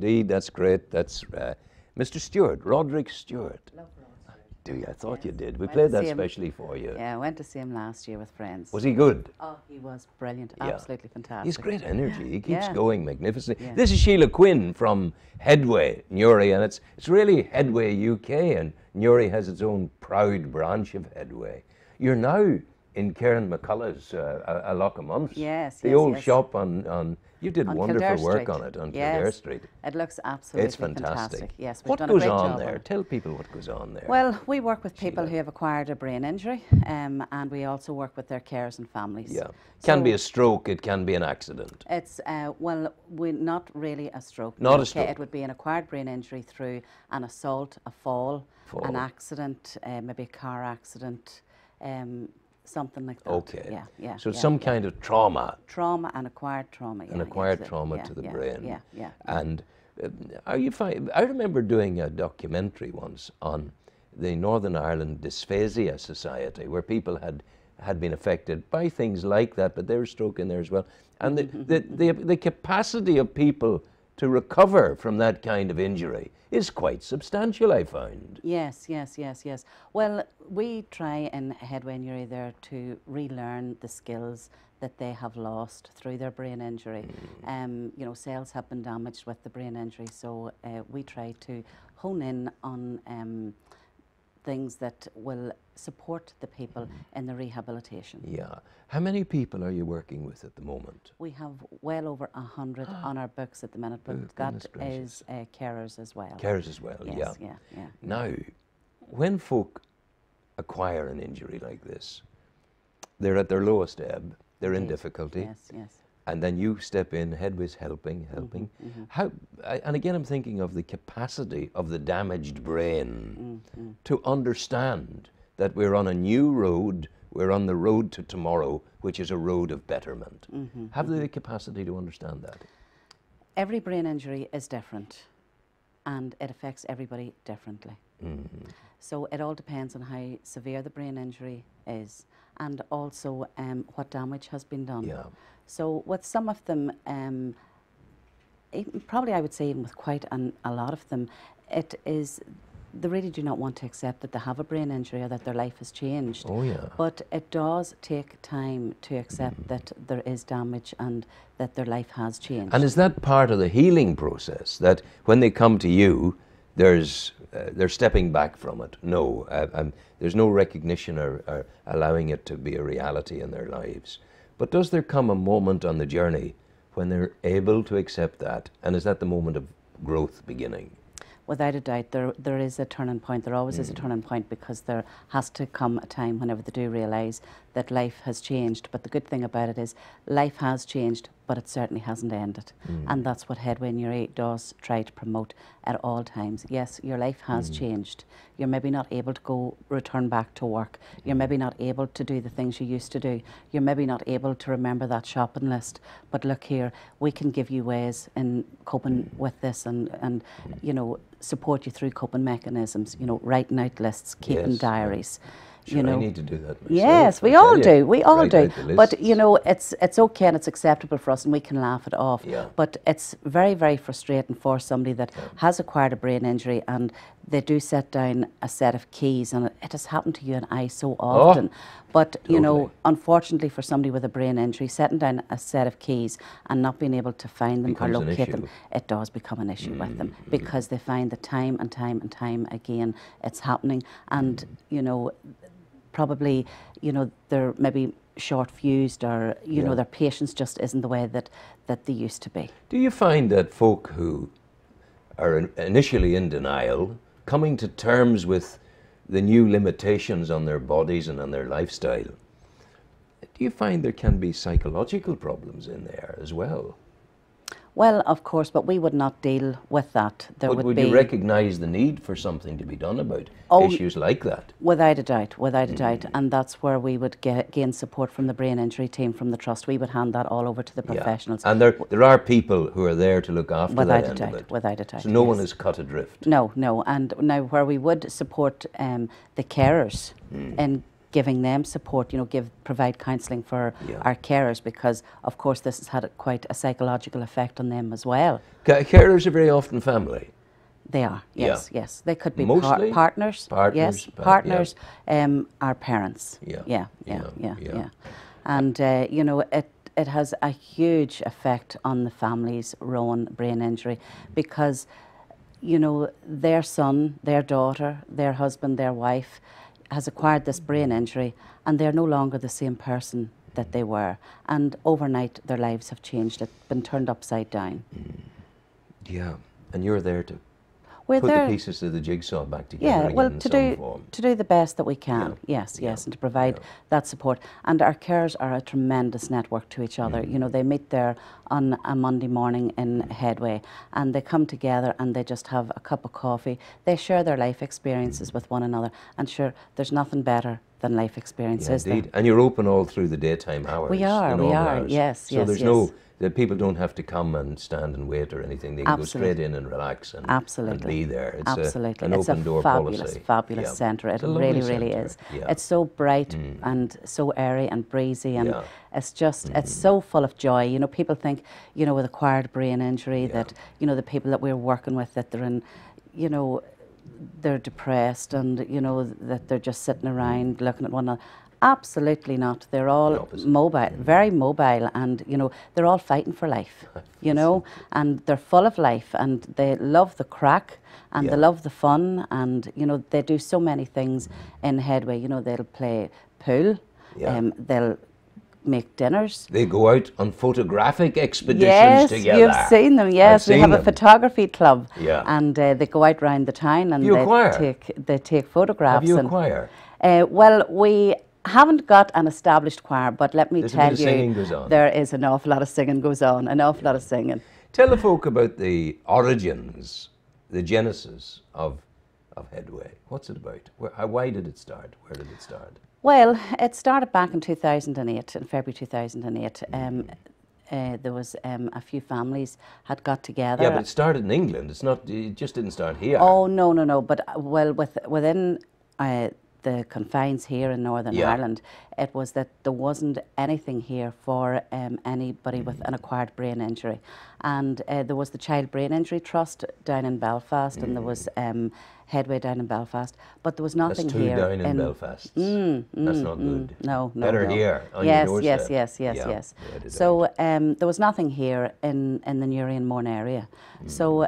Indeed, that's great. That's Mr. Stewart, Roderick Stewart. Love Rod. Do you? I thought you did. We played that specially for you. Yeah, I went to see him last year with friends. Was he good? Oh, he was brilliant. Yeah. Absolutely fantastic. He's great energy. He keeps going magnificently. Yeah. This is Sheila Quinn from Headway Newry, and it's really Headway UK, and Newry has its own proud branch of Headway. You're now in Karen McCullough's a lock of months. Yes, the old shop on you did on wonderful work on it on Kildare Street. It looks absolutely fantastic. Yes, we've done a great job. What goes on there? Tell people what goes on there. Well, we work with people who have acquired a brain injury, and we also work with their carers and families. Yeah, can be a stroke. It can be an accident. It's well, we not really a stroke. Not a stroke. It would be an acquired brain injury through an assault, a fall. An accident, maybe a car accident. Something like that. Okay. Yeah, yeah. So some kind of trauma. Trauma and acquired trauma. Yeah, an acquired trauma to the brain. Yeah, yeah. And are you fine? I remember doing a documentary once on the Northern Ireland Dysphasia Society, where people had been affected by things like that, but there was stroke in there as well. And the capacity of people to recover from that kind of injury is quite substantial, I find. Yes, yes, yes, yes. Well, we try in Headway Newry there to relearn the skills that they have lost through their brain injury. You know, cells have been damaged with the brain injury, so we try to hone in on things that will support the people in the rehabilitation. Yeah. How many people are you working with at the moment? We have well over 100 on our books at the minute, but that is carers as well. Carers as well, yes, yeah. Now, when folk acquire an injury like this, they're at their lowest ebb, they're in difficulty. Yes, yes. And then you step in, Headway's helping. How? And again, I'm thinking of the capacity of the damaged brain to understand that we're on a new road, we're on the road to tomorrow, which is a road of betterment. Have they the capacity to understand that? Every brain injury is different, and it affects everybody differently. So it all depends on how severe the brain injury is, and also what damage has been done. Yeah. So with some of them, probably I would say even with quite a lot of them, it is they really do not want to accept that they have a brain injury or that their life has changed. Oh yeah. But it does take time to accept that there is damage and that their life has changed. And is that part of the healing process, that when they come to you, they're stepping back from it? No, there's no recognition or allowing it to be a reality in their lives. But does there come a moment on the journey when they're able to accept that? And is that the moment of growth beginning? Without a doubt, there is a turning point. There always is a turning point, because there has to come a time whenever they do realise that life has changed. But the good thing about it is life has changed, but it certainly hasn't ended. And that's what Headway Newry does try to promote at all times. Yes, your life has changed. You're maybe not able to return back to work. You're maybe not able to do the things you used to do. You're maybe not able to remember that shopping list. But look here, we can give you ways in coping with this and you know, support you through coping mechanisms, you know, writing out lists, keeping diaries. Sure, you know, I need to do that myself. Yes, we all do. We all do. But you know, it's okay and it's acceptable for us, and we can laugh it off. Yeah. But it's very, very frustrating for somebody that has acquired a brain injury, and they do set down a set of keys, and it has happened to you and I so often. But you know, unfortunately for somebody with a brain injury, setting down a set of keys and not being able to find them or locate them, it does become an issue with them, because they find that time and time and time again it's happening, and you know, probably, you know, they're maybe short-fused, or you know, their patience just isn't the way that they used to be. Do you find that folk who are initially in denial, coming to terms with the new limitations on their bodies and on their lifestyle, do you find there can be psychological problems in there as well? Well, of course, but we would not deal with that. But would you recognise the need for something to be done about issues like that? Without a doubt, without a doubt. And that's where we would gain support from the brain injury team, from the Trust. We would hand that all over to the professionals. And there are people who are there to look after that end of it. Without a doubt, so no one is cut adrift? No, no. And now where we would support the carers in giving them support, you know, provide counselling for our carers, because of course this has had quite a psychological effect on them as well. Carers are very often family. They are, yes, yes. They could be partners. Partners, yes, partners. Our parents. Yeah. And you know, it has a huge effect on the family's Rowan brain injury, because you know their son, their daughter, their husband, their wife has acquired this brain injury, and they're no longer the same person that they were. And overnight, their lives have changed. It's been turned upside down. Yeah, and you're there to put the pieces of the jigsaw back together. Yeah, well, to do the best that we can, yes, and to provide that support. And our carers are a tremendous network to each other. You know, they meet there on a Monday morning in Headway, and they come together and they just have a cup of coffee. They share their life experiences with one another, and sure, there's nothing better than life experiences. Yeah, indeed, and you're open all through the daytime hours. We are, yes, so yes, there's no... That people don't have to come and stand and wait or anything. They can go straight in and relax and be there. It's an open door policy. It's a fabulous centre. It really, really is. Yeah. It's so bright and so airy and breezy, and it's just it's so full of joy. You know, people think, you know, with acquired brain injury that, you know, the people that we're working with, that they're in, you know, they're depressed and, you know, that they're just sitting around looking at one another. Absolutely not. They're all mobile, very mobile, and you know they're all fighting for life, you know, and they're full of life, and they love the crack, and they love the fun, and you know they do so many things in Headway. You know, they'll play pool, they'll make dinners. They go out on photographic expeditions together. Yes, you've seen them. Yes, we have a photography club, and they go out round the town and they take photographs. Have you a choir? Well, we haven't got an established choir, but let me tell you, there is an awful lot of singing goes on, an awful lot of singing. Tell the folk about the origins, the genesis of Headway. What's it about? Why did it start? Where did it start? Well, it started back in 2008, in February 2008. There was a few families had got together. Yeah, but it started in England. It's not. It just didn't start here. Oh, no, no, no. But, well, within... the confines here in Northern Ireland, it was that there wasn't anything here for anybody with an acquired brain injury. And there was the Child Brain Injury Trust down in Belfast, and there was Headway down in Belfast, but there was nothing here. That's two down in Belfast. That's not good. No, no, better here on your doorstep. Yes. So there was nothing here in the Newry and Mourne area. So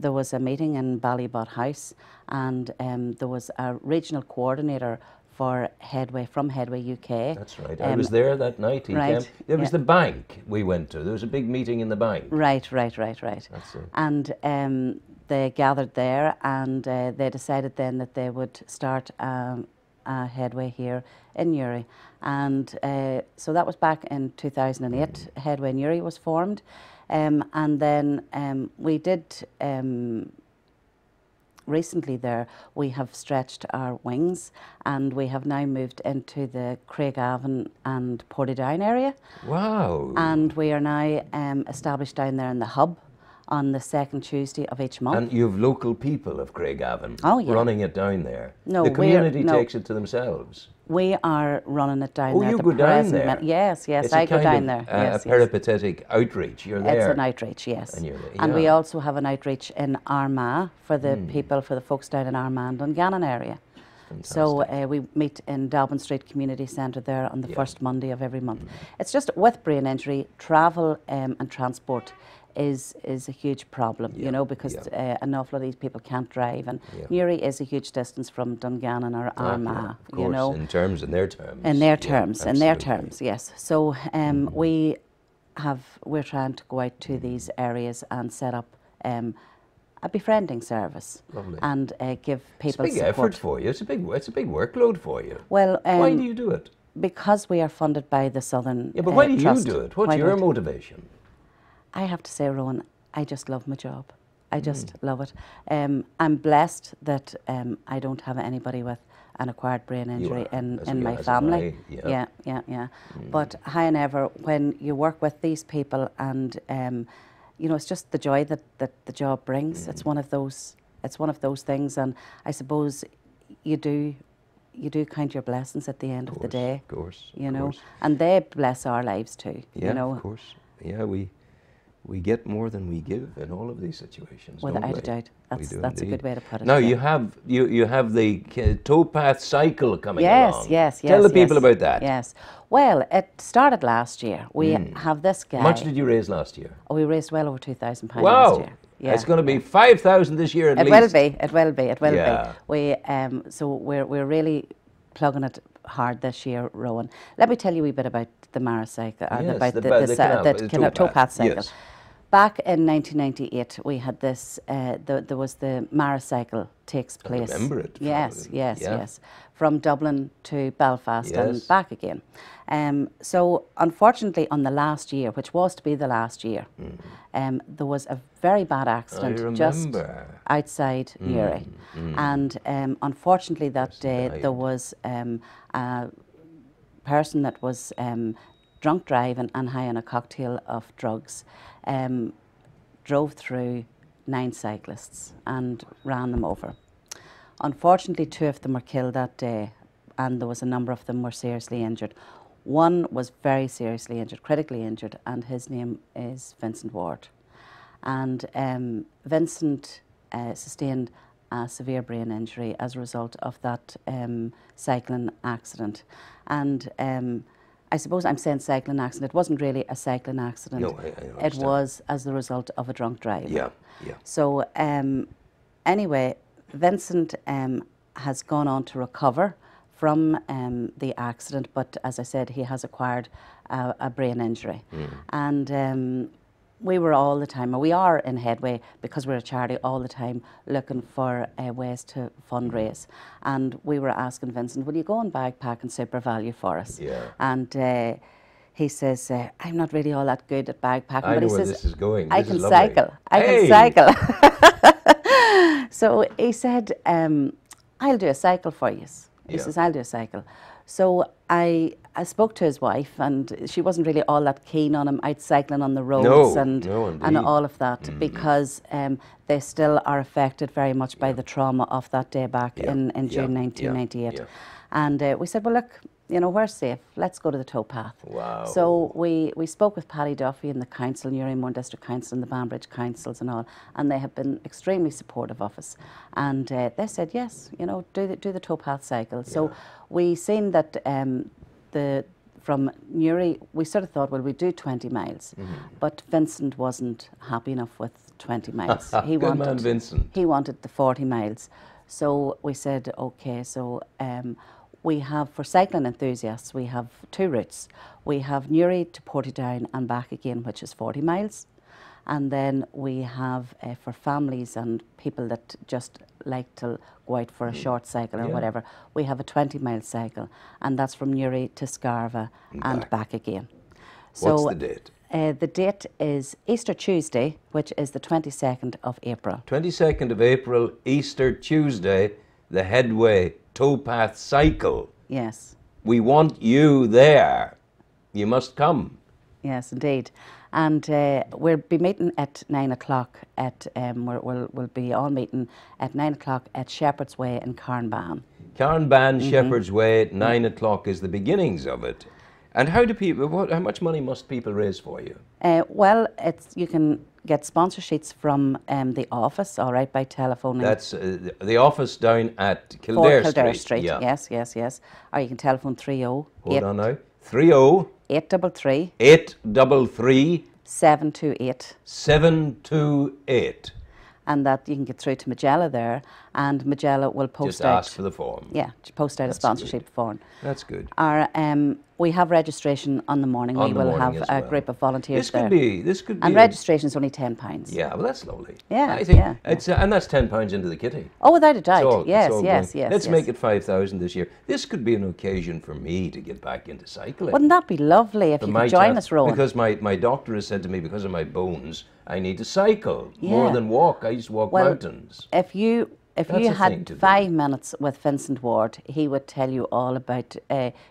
there was a meeting in Ballybot House, and there was a regional coordinator for Headway from Headway UK. That's right. I was there that night. There was the bank we went to. There was a big meeting in the bank. Right. That's it. And they gathered there, and they decided then that they would start Headway here in Newry. And so that was back in 2008. Headway Newry was formed. And then we did, recently there, we have stretched our wings, and we have now moved into the Craigavon and Portadown area. Wow. And we are now established down there in the hub on the second Tuesday of each month. And you have local people of Craigavon running it down there. No, the community takes it to themselves. We are running it down there. Oh, you go down there? Yes, I go down there. It's a peripatetic outreach. You're there. It's an outreach, yes. And, we also have an outreach in Armagh for the people, for the folks down in Armagh and Dungannon area. Fantastic. So we meet in Dalban Street Community Centre there on the first Monday of every month. It's just with brain injury, travel and transport is a huge problem, you know, because an awful lot of these people can't drive, and Newry is a huge distance from Dungannon or Armagh, you know. In their terms, yes. So we're trying to go out to these areas and set up a befriending service. Lovely. And give people support. It's a big effort for you. It's a big workload for you. Well, why do you do it? Because we are funded by the Southern Trust. Yeah, but why do you do it? What's your motivation? I have to say, Rowan, I just love my job. I just love it. I'm blessed that I don't have anybody with an acquired brain injury in my family. But however, when you work with these people, and you know, it's just the joy that the job brings. It's one of those things, and I suppose you do. you do count your blessings at the end of the day. Of course, you know, and they bless our lives too. Yeah, you know? Of course. Yeah, we get more than we give in all of these situations. Without a doubt, that's a good way to put it. Now you have the towpath cycle coming along. Yes. Tell the people about that. Yes. Well, it started last year. We have this guy. How much did you raise last year? Oh, we raised well over £2,000 last year. Yeah. It's going to be 5,000 this year at least. It will be. We so we're really plugging it hard this year, Rowan. Let me tell you a wee bit about the Mara cycle, about the towpath cycle. Yes. Back in 1998, we had this. There was the Mara cycle takes place. I remember it? Yes. From Dublin to Belfast and back again. So unfortunately, on the last year, which was to be the last year, there was a very bad accident just outside Newry, and unfortunately that day there was a person that was drunk driving and high on a cocktail of drugs, drove through 9 cyclists and ran them over. Unfortunately, 2 of them were killed that day, and there was a number of them were seriously injured. One was very seriously injured, critically injured, and his name is Vincent Ward. And Vincent sustained a severe brain injury as a result of that cycling accident. And I suppose I'm saying cycling accident. It wasn't really a cycling accident. No, I it was as the result of a drunk drive. Yeah. So anyway, Vincent has gone on to recover from the accident, but as I said, he has acquired a brain injury. And we were all the time, or we are in Headway, because we're a charity, all the time looking for ways to fundraise. And we were asking Vincent, will you go and bag, pack and super value for us? Yeah. And he says, I'm not really all that good at bag packing, but he says, this is going. I can cycle. So he said, I'll do a cycle for you. He says, I'll do a cycle. So I spoke to his wife, and she wasn't really all that keen on him out cycling on the roads and all of that, because they still are affected very much by the trauma of that day back in June 1998. And we said, well, look, you know, we're safe. Let's go to the towpath. Wow. So we spoke with Paddy Duffy and the council, Newry and Mourne District Council and the Banbridge Councils and all, and they have been extremely supportive of us. And they said, yes, you know, do the towpath cycle. So we seen that from Newry, we sort of thought, well, we do 20 miles. But Vincent wasn't happy enough with 20 miles. He wanted the 40 miles. So we said, okay, so we have, for cycling enthusiasts, we have 2 routes. We have Newry to Portadown and back again, which is 40 miles. And then we have, for families and people that just like to go out for a short cycle or whatever, we have a 20-mile cycle. And that's from Newry to Scarva and back again. So what's the date? The date is Easter Tuesday, which is the 22nd of April. 22nd of April, Easter Tuesday, the Headway Towpath Cycle. Yes. We want you there. You must come. Yes, indeed. And we'll be meeting at 9 o'clock. At we'll be all meeting at 9 o'clock at Shepherd's Way in Carnban. Shepherd's Way at 9 o'clock is the beginnings of it. And how do people? How much money must people raise for you? Well, you can get sponsor sheets from the office, all right, by telephoning. That's the office down at Kildare Street. Yes. Or you can telephone 833 728 728. And that you can get through to Magella there, and Magella will post out. Just ask for the form. Yeah, post out a sponsorship form. That's good. Our we have registration on the morning. We will have a group of volunteers there. This could be. And registration is only £10. Yeah, well, that's lovely. Yeah, I think and that's £10 into the kitty. Oh, without a doubt. Yes. Let's make it 5,000 this year. This could be an occasion for me to get back into cycling. Wouldn't that be lovely if you could join us, Rowan? Because my doctor has said to me, because of my bones, I need to cycle more than walk. I used to walk mountains. If you If you had 5 minutes with Vincent Ward, he would tell you all about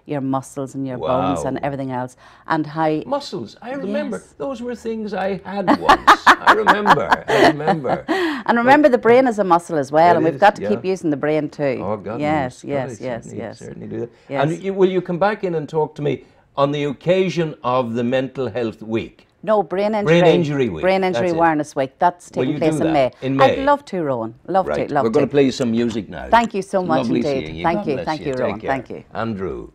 your muscles and your bones and everything else, and how muscles. I remember those were things I had once. I remember. I remember. And remember, the brain is a muscle as well, and we've got to keep using the brain too. Oh God! Yes, yes, yes, yes. Certainly do that. Yes. And you, will you come back in and talk to me on the occasion of the Mental Health Week? No, Brain Injury Awareness Week. That's taking place in May. I'd love to, Rowan. Love to. We're going to play you some music now. Thank you so much indeed. Thank you, Rowan. Thank you. Andrew.